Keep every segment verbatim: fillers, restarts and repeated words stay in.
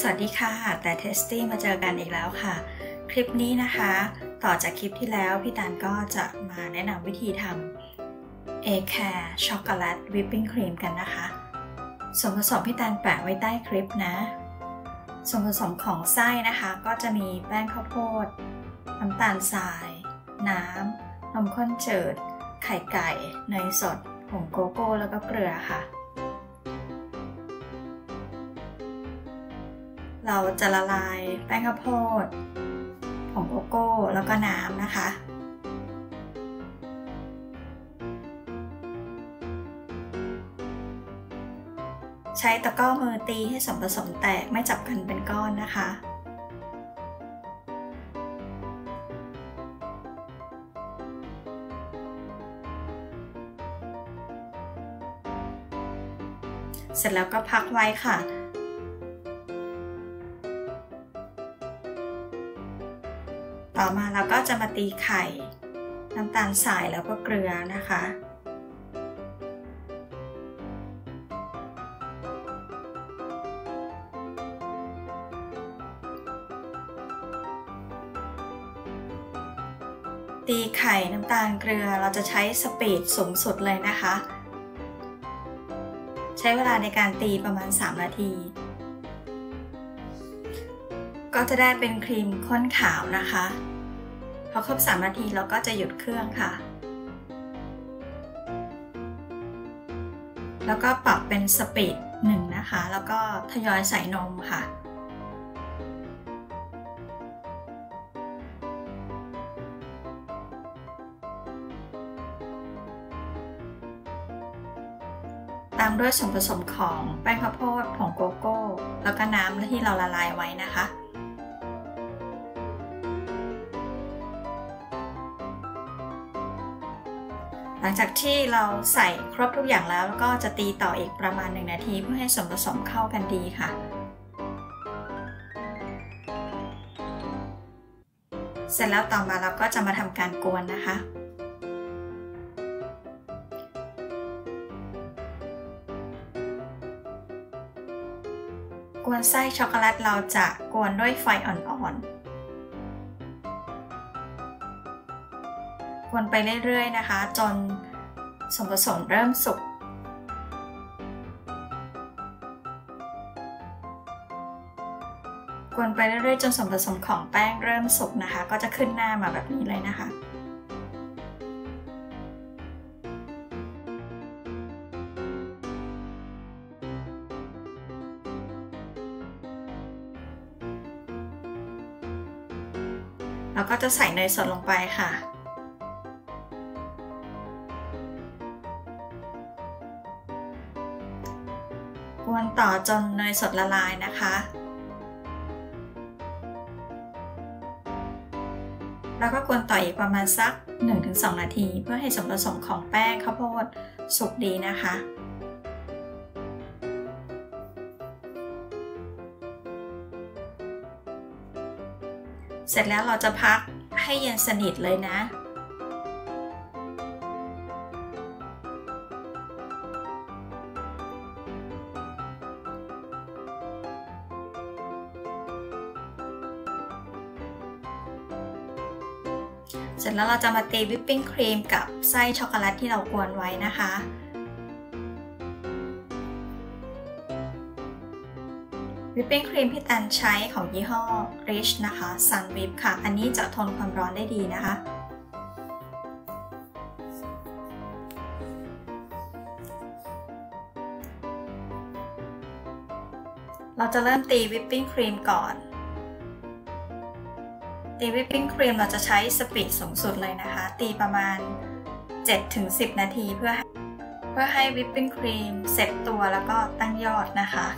สวัสดีค่ะแต่เทสตี้มาเจอกันอีกแล้วค่ะคลิปนี้นะคะต่อจากคลิปที่แล้วพี่ตาลก็จะมาแนะนำวิธีทำเอแคร์ช็อกโกแลตวิปปิ้งครีมกันนะคะส่วนผสมพี่ตาลแปะไว้ใต้คลิปนะส่วนผสมของไส้นะคะก็จะมีแป้งข้าวโพดน้ำตาลทรายน้ำนมข้นจืดไข่ไก่เนยสดผงโกโก้แล้วก็เกลือค่ะเราจะละลายแป้งข้าวโพดผงโกโก้แล้วก็น้ำนะคะใช้ตะกร้อมือตีให้ส่วนผสมแตกไม่จับกันเป็นก้อนนะคะเสร็จแล้วก็พักไว้ค่ะต่อมาเราก็จะมาตีไข่น้ำตาลทรายแล้วก็เกลือนะคะตีไข่น้ำตาลเกลือเราจะใช้สปีดสูงสุดเลยนะคะใช้เวลาในการตีประมาณสามนาทีก็จะได้เป็นครีมข้นขาวนะคะพอครบสามนาทีเราก็จะหยุดเครื่องค่ะแล้วก็ปรับเป็นสปีดหนึ่งนะคะแล้วก็ทยอยใส่นมค่ะตามด้วยส่วนผสมของแป้งข้าวโพดผงโกโก้แล้วก็น้ำที่เราละลายไว้นะคะหลังจากที่เราใส่ครบทุกอย่างแล้วก็จะตีต่ออีกประมาณหนึ่งนาทีเพื่อให้ส่วนผสมเข้ากันดีค่ะเสร็จแล้วต่อมาเราก็จะมาทำการกวนนะคะกวนไส้ช็อกโกแลตเราจะกวนด้วยไฟอ่อนๆวนไปเรื่อยๆนะคะจนส่วนผสมเริ่มสุกวนไปเรื่อยๆจนส่วนผสมของแป้งเริ่มสุกนะคะก็จะขึ้นหน้ามาแบบนี้เลยนะคะแล้วก็จะใส่เนยสดลงไปค่ะกวนต่อจนเนยสดละลายนะคะแล้วก็กวนต่ออีกประมาณสัก หนึ่งถึงสอง นาทีเพื่อให้ส่วนผสมของแป้งข้าวโพดสุกดีนะคะเสร็จแล้วเราจะพักให้เย็นสนิทเลยนะเสร็จแล้วเราจะมาตีวิปปิ้งครีมกับไส้ช็อกโกแลตที่เรากวนไว้นะคะวิปปิ้งครีมพี่ตันใช้ของยี่ห้อ Rich นะคะ Sun Whip ค่ะอันนี้จะทนความร้อนได้ดีนะคะเราจะเริ่มตีวิปปิ้งครีมก่อนตีวิปปิ้งครีมเราจะใช้สปีดสูงสุดเลยนะคะตีประมาณ เจ็ดถึงสิบ นาทีเพื่อเพื่อให้วิปปิ้งครีมเสร็จตัวแล้วก็ตั้งยอดนะคะ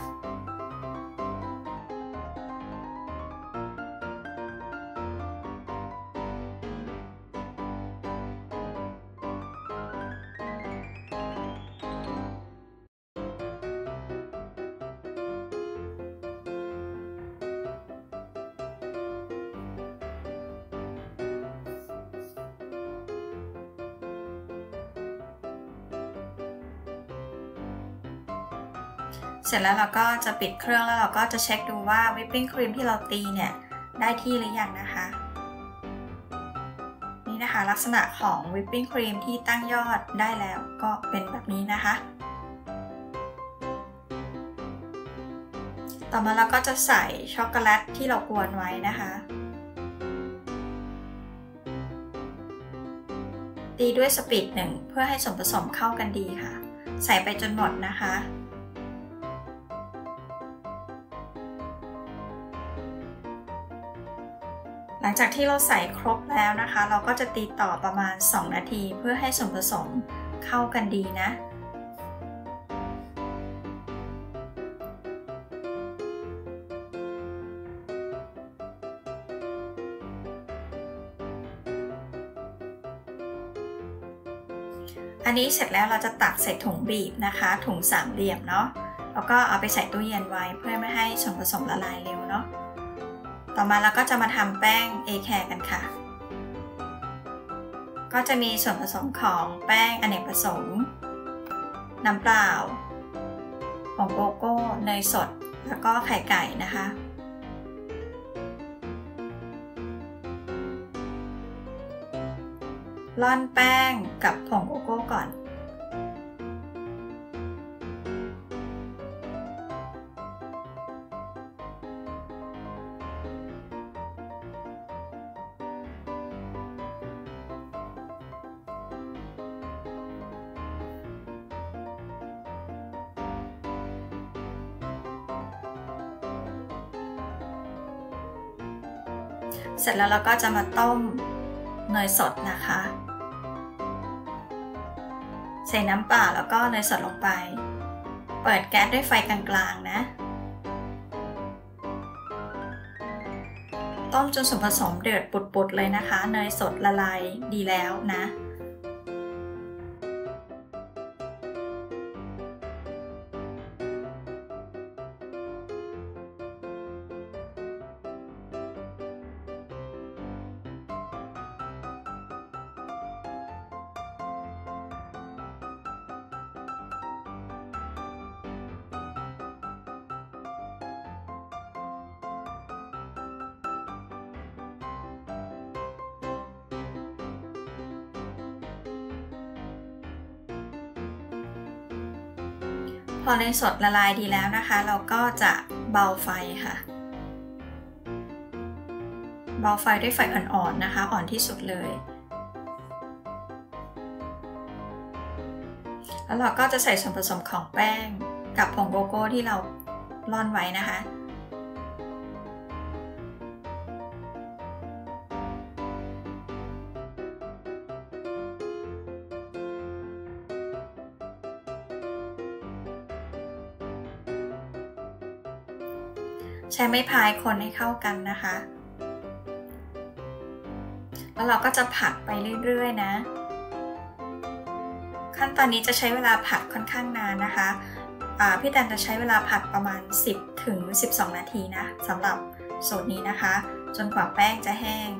เสร็จแล้วเราก็จะปิดเครื่องแล้วเราก็จะเช็คดูว่าวิปปิ้งครีมที่เราตีเนี่ยได้ที่หรือยังนะคะนี่นะคะลักษณะของวิปปิ้งครีมที่ตั้งยอดได้แล้วก็เป็นแบบนี้นะคะต่อมาเราก็จะใส่ช็อกโกแลตที่เรากวนไว้นะคะตีด้วยสปีดหนึ่งเพื่อให้ส่วนผสมเข้ากันดีค่ะใส่ไปจนหมดนะคะหลังจากที่เราใส่ครบแล้วนะคะเราก็จะตีต่อประมาณสองนาทีเพื่อให้ส่วนผสมเข้ากันดีนะอันนี้เสร็จแล้วเราจะตักใส่ถุงบีบนะคะถุงสามเหลี่ยมเนาะแล้วก็เอาไปใส่ตู้เย็นไว้เพื่อไม่ให้ส่วนผสมละลายเร็วเนาะต่อมาเราก็จะมาทำแป้งเอแคร์กันค่ะก็จะมีส่วนผสมของแป้งอเนกประสงค์น้ำเปล่าผงโกโก้เนยสดแล้วก็ไข่ไก่นะคะร่อนแป้งกับผงโกโก้ก่อนเสร็จแล้วเราก็จะมาต้มเนยสดนะคะใส่น้ำเปล่าแล้วก็เนยสดลงไปเปิดแก๊สด้วยไฟกลางๆนะต้มจนส่วนผสมเดือดปุดๆเลยนะคะเนยสดละลายดีแล้วนะพอเนยสดละลายดีแล้วนะคะเราก็จะเบาไฟค่ะเบาไฟด้วยไฟอ่อนๆนะคะอ่อนที่สุดเลยแล้วเราก็จะใส่ส่วนผสมของแป้งกับผงโกโก้ที่เราร่อนไว้นะคะใช้ไม้พายคนให้เข้ากันนะคะแล้วเราก็จะผัดไปเรื่อยๆนะขั้นตอนนี้จะใช้เวลาผัดค่อนข้างนานนะคะพี่แตนจะใช้เวลาผัดประมาณ สิบถึงสิบสอง นาทีนะสำหรับสูตรนี้นะคะจนกว่าแป้งจะแห้ง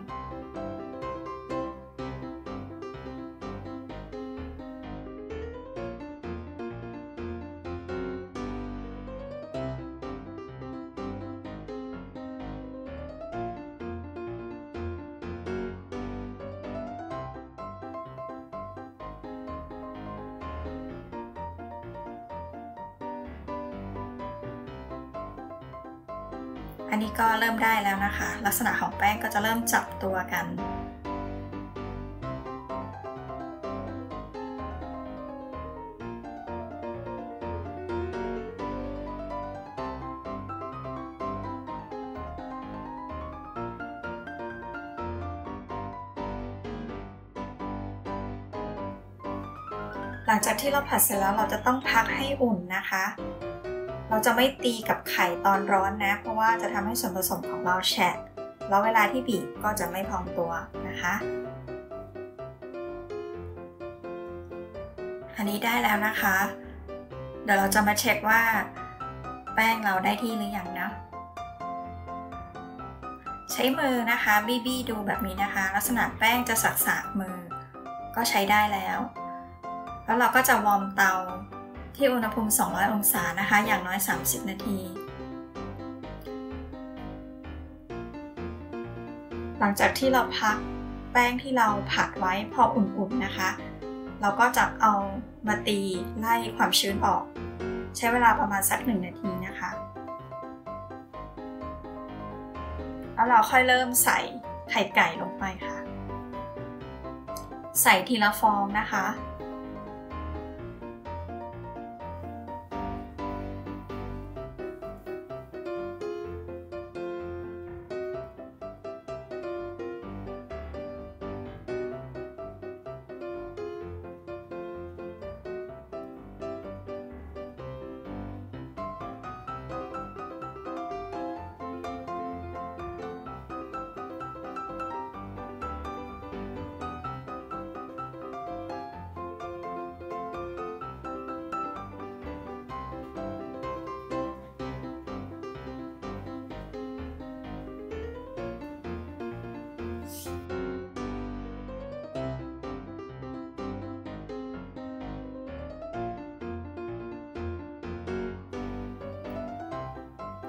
อันนี้ก็เริ่มได้แล้วนะคะลักษณะของแป้งก็จะเริ่มจับตัวกันหลังจากที่เราผัดเสร็จแล้วเราจะต้องพักให้อุ่นนะคะเราจะไม่ตีกับไข่ตอนร้อนนะเพราะว่าจะทำให้ส่วนผสมของเราแฉะแล้วเวลาที่บีบก็จะไม่พองตัวนะคะอันนี้ได้แล้วนะคะเดี๋ยวเราจะมาเช็คว่าแป้งเราได้ที่หรือยังนะใช้มือนะคะบี้ๆดูแบบนี้นะคะลักษณะแป้งจะสักๆมือก็ใช้ได้แล้วแล้วเราก็จะวอร์มเตา ที่อุณหภูมิสองร้อยองศานะคะอย่างน้อยสามสิบนาทีหลังจากที่เราพักแป้งที่เราผัดไว้พออุ่นๆนะคะเราก็จะเอามาตีไล่ความชื้นออกใช้เวลาประมาณสักหนึ่งนาทีนะคะแล้วเราค่อยเริ่มใส่ไข่ไก่ลงไปค่ะใส่ทีละฟองนะคะ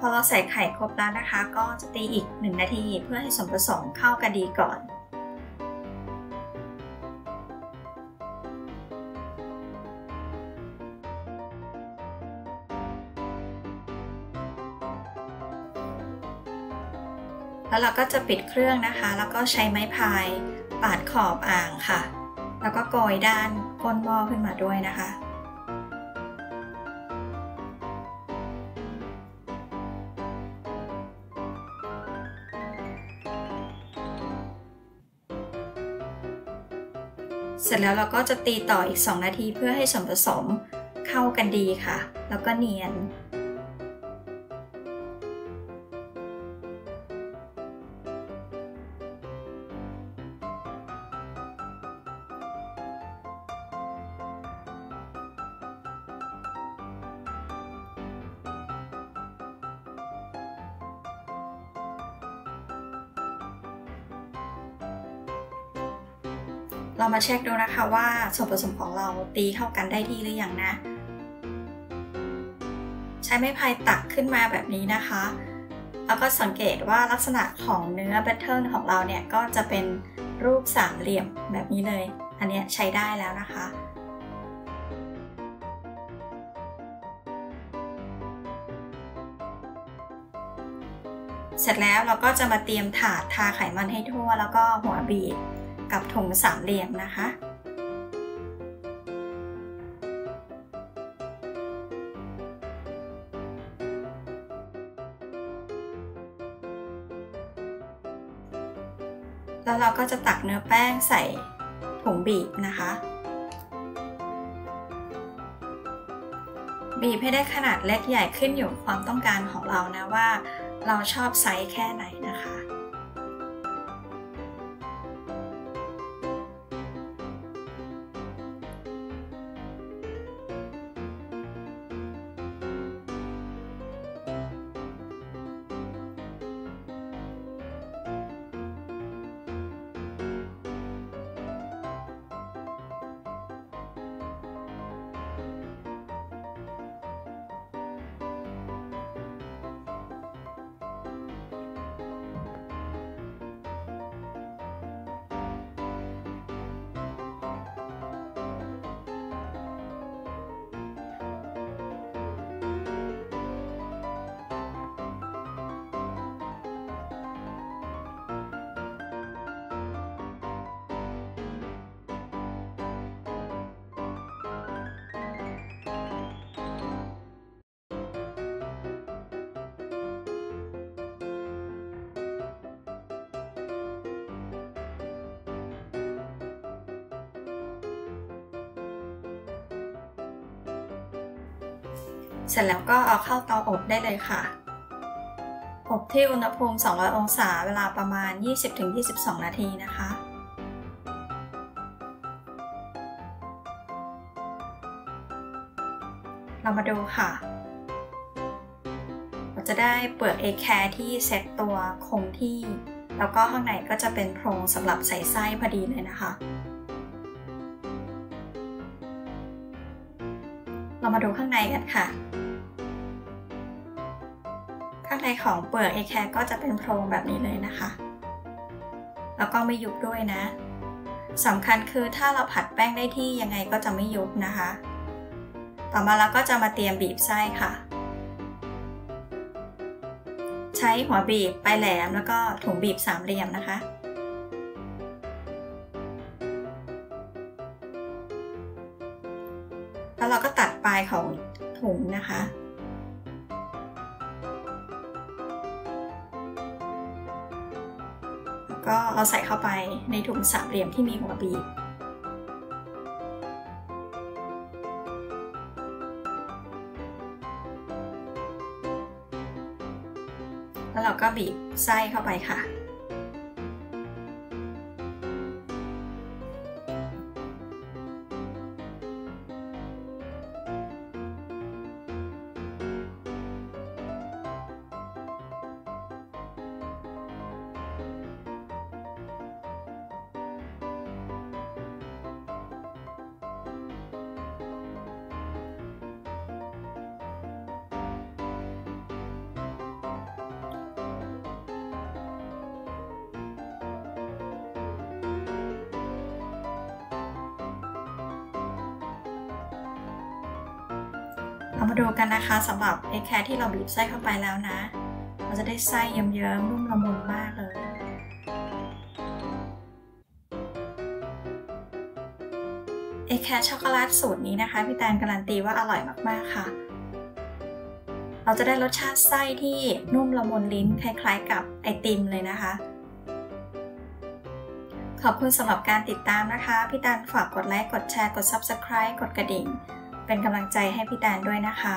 พอเราใส่ไข่ครบแล้วนะคะก็จะตีอีกหนึ่งนาทีเพื่อให้ส่วนผสมเข้ากันดีก่อนแล้วเราก็จะปิดเครื่องนะคะแล้วก็ใช้ไม้พายปาดขอบอ่างค่ะแล้วก็โกยด้านก้นหม้อขึ้นมาด้วยนะคะเสร็จแล้วเราก็จะตีต่ออีกสองนาทีเพื่อให้ส่วนผสมเข้ากันดีค่ะแล้วก็เนียนเรามาเช็คดูนะคะว่าส่วนผสมของเราตีเข้ากันได้ที่หรือยังนะใช้ไม้พายตักขึ้นมาแบบนี้นะคะแล้วก็สังเกตว่าลักษณะของเนื้อแบตเทิลของเราเนี่ยก็จะเป็นรูปสามเหลี่ยมแบบนี้เลยอันนี้ใช้ได้แล้วนะคะเสร็จแล้วเราก็จะมาเตรียมถาดทาไขมันให้ทั่วแล้วก็หัวบีบกับถุงสามเหลี่ยมนะคะแล้วเราก็จะตักเนื้อแป้งใส่ถุงบีบนะคะบีบให้ได้ขนาดเล็กใหญ่ขึ้นอยู่ความต้องการของเรานะว่าเราชอบไซส์แค่ไหนนะคะเสร็จแล้วก็เอาเข้าเตาอบได้เลยค่ะอบที่อุณหภูมิสองร้อยองศาเวลาประมาณ ยี่สิบถึงยี่สิบสอง นาทีนะคะเรามาดูค่ะเราจะได้เปลือกเอแคร์ที่เซ็ตตัวคงที่แล้วก็ข้างในก็จะเป็นโพรงสำหรับใส่ไส้พอดีเลยนะคะ เรามาดูข้างในกันค่ะข้างในของเปลือกเอแคร์ก็จะเป็นโพรงแบบนี้เลยนะคะแล้วก็ไม่ยุบด้วยนะสำคัญคือถ้าเราผัดแป้งได้ที่ยังไงก็จะไม่ยุบนะคะต่อมาเราก็จะมาเตรียมบีบไส้ค่ะใช้หัวบีบปลายแหลมแล้วก็ถุงบีบสามเหลี่ยมนะคะแล้วเราก็ตัดปลายของถุงนะคะแล้วก็เอาใส่เข้าไปในถุงสามเหลี่ยมที่มีหัวบีบแล้วเราก็บีบไส้เข้าไปค่ะเรามาดูกันนะคะสำหรับเอแคร์ที่เราบีบไส้เข้าไปแล้วนะเราจะได้ไส้เยิ้มๆนุ่มละมุนมากเลยเอแคร์ช็อกโกแลตสูตรนี้นะคะพี่แตนการันตีว่าอร่อยมากๆค่ะเราจะได้รสชาติไส้ที่นุ่มละมุนลิ้นคล้ายๆกับไอติมเลยนะคะขอบคุณสำหรับการติดตามนะคะพี่แตนฝากกดไลค์กดแชร์กด ซับสไครบ์ กดกระดิ่งเป็นกำลังใจให้พี่แตนด้วยนะคะ